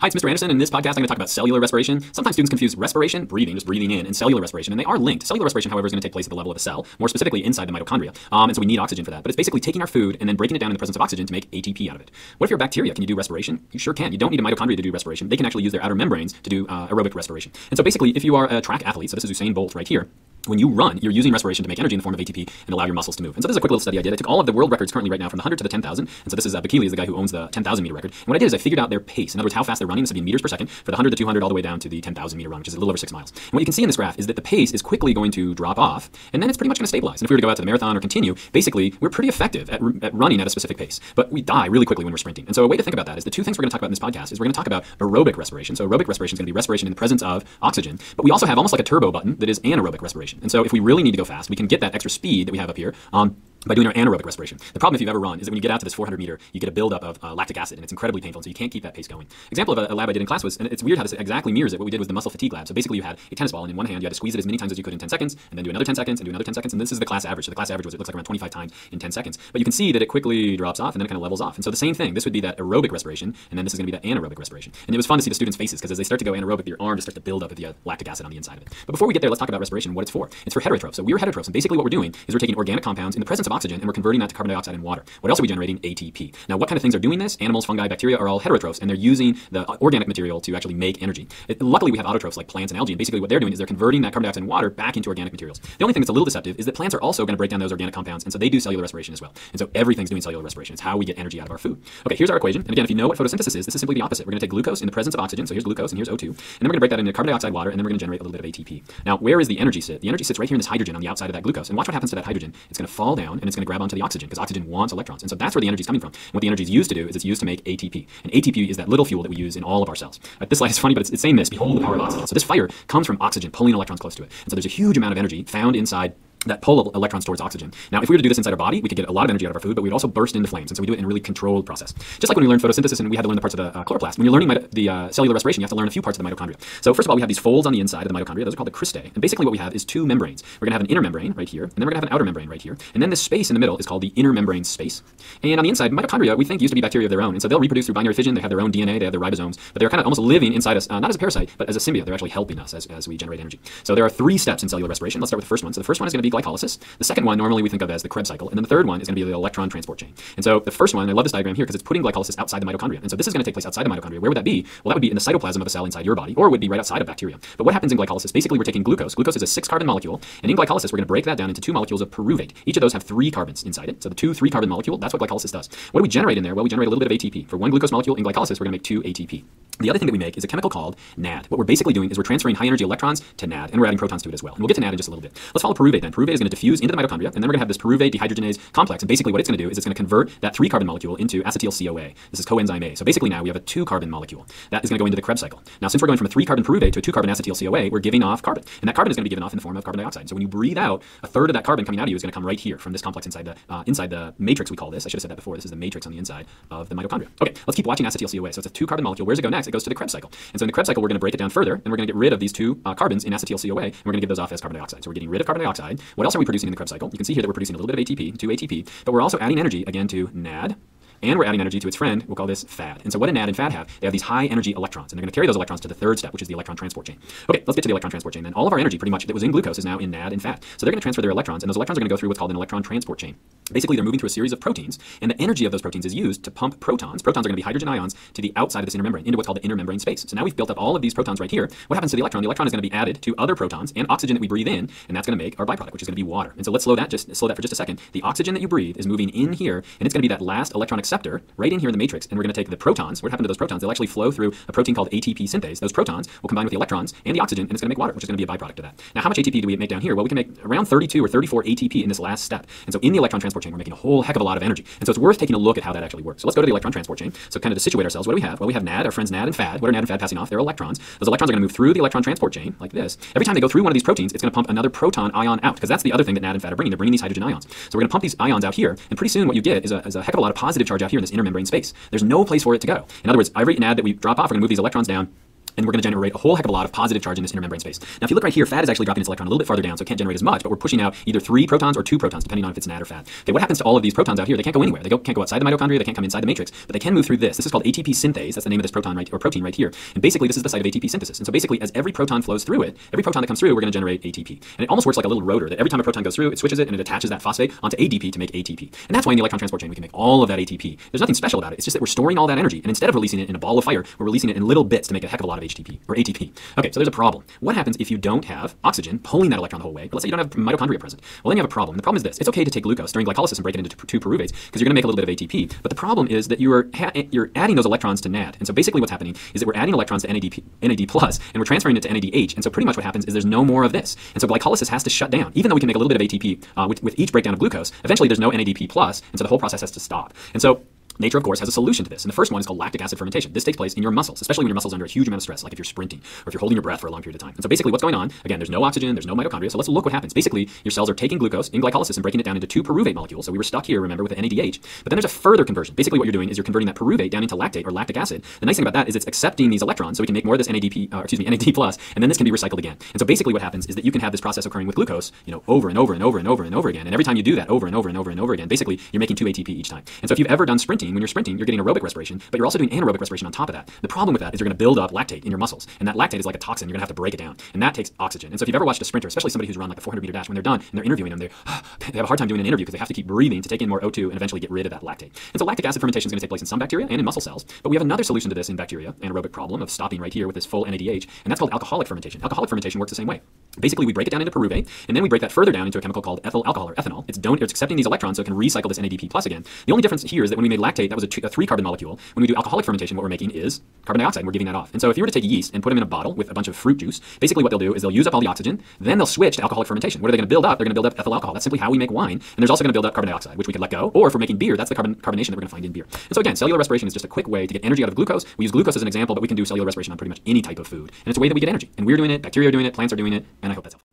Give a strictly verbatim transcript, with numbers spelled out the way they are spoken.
Hi, it's Mister Anderson. In this podcast, I'm going to talk about cellular respiration. Sometimes students confuse respiration, breathing, just breathing in, and cellular respiration, and they are linked. Cellular respiration, however, is going to take place at the level of the cell, more specifically inside the mitochondria, um, and so we need oxygen for that. But it's basically taking our food and then breaking it down in the presence of oxygen to make A T P out of it. What if you're a bacteria? Can you do respiration? You sure can. You don't need a mitochondria to do respiration. They can actually use their outer membranes to do uh, aerobic respiration. And so basically, if you are a track athlete, so this is Usain Bolt right here, when you run, you're using respiration to make energy in the form of A T P and allow your muscles to move. And so this is a quick little study I did. I took all of the world records currently right now from the one hundred to the ten thousand. And so this is uh, Bikili is the guy who owns the ten thousand meter record. And what I did is I figured out their pace. In other words, how fast they're running. This would be in meters per second for the one hundred to two hundred all the way down to the ten thousand meter run, which is a little over six miles. And what you can see in this graph is that the pace is quickly going to drop off, and then it's pretty much going to stabilize. And if we were to go out to the marathon or continue, basically we're pretty effective at, at running at a specific pace, but we die really quickly when we're sprinting. And so a way to think about that is the two things we're going to talk about in this podcast is we're going to talk about aerobic respiration. So aerobic respiration is going to be respiration in the presence of oxygen, but we also have almost like a turbo button that is anaerobic respiration. And so if we really need to go fast, we can get that extra speed that we have up here um, by doing our anaerobic respiration. The problem if you've ever run is that when you get out to this four hundred meter, you get a buildup of uh, lactic acid, and it's incredibly painful, and so you can't keep that pace going. Example of a, a lab I did in class was, and it's weird how this exactly mirrors it, what we did was the muscle fatigue lab. So basically you had a tennis ball, and in one hand you had to squeeze it as many times as you could in ten seconds, and then do another ten seconds, and do another ten seconds, and this is the class average. So the class average was it looks like around twenty-five times in ten seconds. But you can see that it quickly drops off, and then it kind of levels off. And so the same thing, this would be that aerobic respiration, and then this is going to be that anaerobic respiration. And it was fun to see the students' faces, because as they start to go anaerobic, your arms start to build up with the uh, lactic acid on the inside of it. But before we get there, let's talk about respiration, what it's for. It's for heterotrophs. So we're heterotrophs, and basically what we're doing is we're taking organic compounds in the presence of oxygen, and we're converting that to carbon dioxide and water. What else are we generating? A T P. Now, what kind of things are doing this? Animals, fungi, bacteria are all heterotrophs, and they're using the organic material to actually make energy. It, luckily, we have autotrophs like plants and algae, and basically what they're doing is they're converting that carbon dioxide and water back into organic materials. The only thing that's a little deceptive is that plants are also going to break down those organic compounds, and so they do cellular respiration as well. And so everything's doing cellular respiration. It's how we get energy out of our food. Okay, here's our equation. And again, if you know what photosynthesis is, this is simply the opposite. We're going to take glucose in the presence of oxygen, so here's glucose and here's O two, and then we're going to break that into carbon dioxide, water, and then we're going to generate a little bit of A T P. Now, where is the energy sit? The energy sits right here in this hydrogen on the outside of that glucose, and watch what happens to that hydrogen. It's going to fall down, and it's going to grab onto the oxygen, because oxygen wants electrons. And so that's where the energy is coming from. And what the energy is used to do is it's used to make A T P. And A T P is that little fuel that we use in all of our cells. Right, this slide is funny, but it's, it's saying this. Behold the power of oxygen. So this fire comes from oxygen pulling electrons close to it. And so there's a huge amount of energy found inside that pull electrons towards oxygen. Now, if we were to do this inside our body, we could get a lot of energy out of our food, but we would also burst into flames. And so we do it in a really controlled process. Just like when we learned photosynthesis and we had to learn the parts of the uh, chloroplast, when you're learning the uh, cellular respiration, you have to learn a few parts of the mitochondria. So first of all, we have these folds on the inside of the mitochondria. Those are called the cristae. And basically what we have is two membranes. We're going to have an inner membrane right here, and then we're going to have an outer membrane right here. And then this space in the middle is called the inner membrane space. And on the inside, mitochondria, we think used to be bacteria of their own. And so they'll reproduce through binary fission. They have their own D N A. They have their ribosomes. But they're kind of almost living inside us, uh, not as a parasite, but as a symbiote. They're actually helping us as, as we generate energy. So there are three steps in cellular respiration. Let's start with the first one. So the first one is going to be glycolysis. The second one normally we think of as the Krebs cycle, and then the third one is going to be the electron transport chain. And so the first one, I love this diagram here because it's putting glycolysis outside the mitochondria. And so this is going to take place outside the mitochondria. Where would that be? Well, that would be in the cytoplasm of a cell inside your body, or it would be right outside of bacteria. But what happens in glycolysis? Basically, we're taking glucose. Glucose is a six-carbon molecule, and in glycolysis, we're going to break that down into two molecules of pyruvate. Each of those have three carbons inside it. So the two three-carbon molecule, that's what glycolysis does. What do we generate in there? Well, we generate a little bit of A T P. For one glucose molecule in glycolysis, we're going to make two A T P. The other thing that we make is a chemical called N A D. What we're basically doing is we're transferring high-energy electrons to N A D, and we're adding protons to it as well. And we'll get to N A D in just a little bit. Let's follow pyruvate then. Pyruvate is going to diffuse into the mitochondria, and then we're going to have this pyruvate dehydrogenase complex. And basically what it's going to do is it's going to convert that three-carbon molecule into acetyl C O A. This is coenzyme A. So basically now we have a two-carbon molecule. That is going to go into the Krebs cycle. Now, since we're going from a three-carbon pyruvate to a two-carbon acetyl C O A, we're giving off carbon. And that carbon is going to be given off in the form of carbon dioxide. So when you breathe out, a third of that carbon coming out of you is going to come right here from this complex inside the uh, inside the matrix, we call this. I should have said that before. This is the matrix on the inside of the mitochondria. Okay, let's keep watching acetyl C O A. So it's a two-carbon molecule. Where's it go next? It goes to the Krebs cycle. And so in the Krebs cycle, we're going to break it down further, and we're going to get rid of these two uh, carbons in acetyl C O A, and we're going to give those off as carbon dioxide. So we're getting rid of carbon dioxide. What else are we producing in the Krebs cycle? You can see here that we're producing a little bit of A T P, two A T P, but we're also adding energy again to N A D. And we're adding energy to its friend. We'll call this F A D. And so what a N A D and F A D have, they have these high energy electrons, and they're going to carry those electrons to the third step, which is the electron transport chain. Okay, let's get to the electron transport chain. Then all of our energy pretty much that was in glucose is now in N A D and F A D. So they're going to transfer their electrons, and those electrons are going to go through what's called an electron transport chain. Basically, they're moving through a series of proteins, and the energy of those proteins is used to pump protons. Protons are going to be hydrogen ions to the outside of this inner membrane, into what's called the inner membrane space. So now we've built up all of these protons right here. What happens to the electron? The electron is going to be added to other protons and oxygen that we breathe in, and that's going to make our byproduct, which is going to be water. And so let's slow that just slow that for just a second. The oxygen that you breathe is moving in here, and it's going to be that last electronic acceptor right in here in the matrix, and we're going to take the protons. What happened to those protons? They'll actually flow through a protein called A T P synthase. Those protons will combine with the electrons and the oxygen, and it's going to make water, which is going to be a byproduct of that. Now, how much A T P do we make down here? Well, we can make around thirty-two or thirty-four A T P in this last step, and so in the electron transport chain, we're making a whole heck of a lot of energy, and so it's worth taking a look at how that actually works. So let's go to the electron transport chain. So kind of to situate ourselves, what do we have? Well, we have N A D, our friends N A D and F A D. What are N A D and F A D passing off? They're electrons. Those electrons are going to move through the electron transport chain like this. Every time they go through one of these proteins, it's going to pump another proton ion out, because that's the other thing that N A D and F A D are bringing. They're bringing these hydrogen ions. So we're going to pump these ions out here, and pretty soon what you get is a, is a heck of a lot of positive charge out here in this inner membrane space. There's no place for it to go. In other words, every N A D that we drop off, we're going to move these electrons down and we're going to generate a whole heck of a lot of positive charge in this intermembrane space. Now, if you look right here, F A D has actually dropped in its electron a little bit farther down, so it can't generate as much, but we're pushing out either three protons or two protons, depending on if it's N A D or F A D. Okay, what happens to all of these protons out here? They can't go anywhere. They go, can't go outside the mitochondria, they can't come inside the matrix, but they can move through this. This is called A T P synthase. That's the name of this proton right, or protein right here. And basically, this is the site of A T P synthesis. And so basically, as every proton flows through it, every proton that comes through, we're going to generate A T P. And it almost works like a little rotor that every time a proton goes through, it switches it and it attaches that phosphate onto A D P to make A T P. And that's why in the electron transport chain, we can make all of that A T P. There's nothing special about it. It's just that we're storing all that energy, and instead of releasing it in a ball of fire, we're releasing it in little bits to make a heck of a lot of H T P or A T P. Okay, so there's a problem. What happens if you don't have oxygen pulling that electron the whole way? But let's say you don't have mitochondria present. Well, then you have a problem. The problem is this: it's okay to take glucose during glycolysis and break it into two pyruvates because you're going to make a little bit of A T P. But the problem is that you are ha you're adding those electrons to N A D, and so basically what's happening is that we're adding electrons to N A D P, N A D plus, and we're transferring it to N A D H. And so pretty much what happens is there's no more of this, and so glycolysis has to shut down. Even though we can make a little bit of A T P uh, with, with each breakdown of glucose, eventually there's no N A D P plus, and so the whole process has to stop. And so nature, of course, has a solution to this, and the first one is called lactic acid fermentation. This takes place in your muscles, especially when your muscles are under a huge amount of stress, like if you're sprinting or if you're holding your breath for a long period of time. And so basically what's going on, again, there's no oxygen, there's no mitochondria, so let's look what happens. Basically, your cells are taking glucose in glycolysis and breaking it down into two pyruvate molecules, so we were stuck here, remember, with the N A D H. But then there's a further conversion. Basically what you're doing is you're converting that pyruvate down into lactate or lactic acid. The nice thing about that is it's accepting these electrons, so we can make more of this N A D P, uh, excuse me, N A D plus, and then this can be recycled again. And so basically what happens is that you can have this process occurring with glucose, you know, over and over and over and over and over again, and every time you do that over and over and over and over again, basically you're making two A T P each time. And so if you've ever done sprinting, when you're sprinting, you're getting aerobic respiration, but you're also doing anaerobic respiration on top of that. The problem with that is you're going to build up lactate in your muscles, and that lactate is like a toxin. You're going to have to break it down, and that takes oxygen. And so if you've ever watched a sprinter, especially somebody who's run like a four hundred meter dash, when they're done and they're interviewing them, they they have a hard time doing an interview because they have to keep breathing to take in more O two and eventually get rid of that lactate. And so lactic acid fermentation is going to take place in some bacteria and in muscle cells, but we have another solution to this in bacteria anaerobic problem of stopping right here with this full N A D H, and that's called alcoholic fermentation. Alcoholic fermentation works the same way. Basically, we break it down into pyruvate, and then we break that further down into a chemical called ethyl alcohol or ethanol. It's don't it's accepting these electrons, so it can recycle this N A D P plus again. The only difference here is that when we made lactate, that was a, two, a three carbon molecule. When we do alcoholic fermentation, what we're making is carbon dioxide, and we're giving that off. And so if you were to take yeast and put them in a bottle with a bunch of fruit juice, basically what they'll do is they'll use up all the oxygen, then they'll switch to alcoholic fermentation. What are they going to build up? They're going to build up ethyl alcohol. That's simply how we make wine. And there's also going to build up carbon dioxide, which we could let go. Or if we're making beer, that's the carbon carbonation that we're going to find in beer. And so again, cellular respiration is just a quick way to get energy out of glucose. We use glucose as an example, but we can do cellular respiration on pretty much any type of food. And it's a way that we get energy. And we're doing it, bacteria are doing it, plants are doing it, and I hope that's helpful.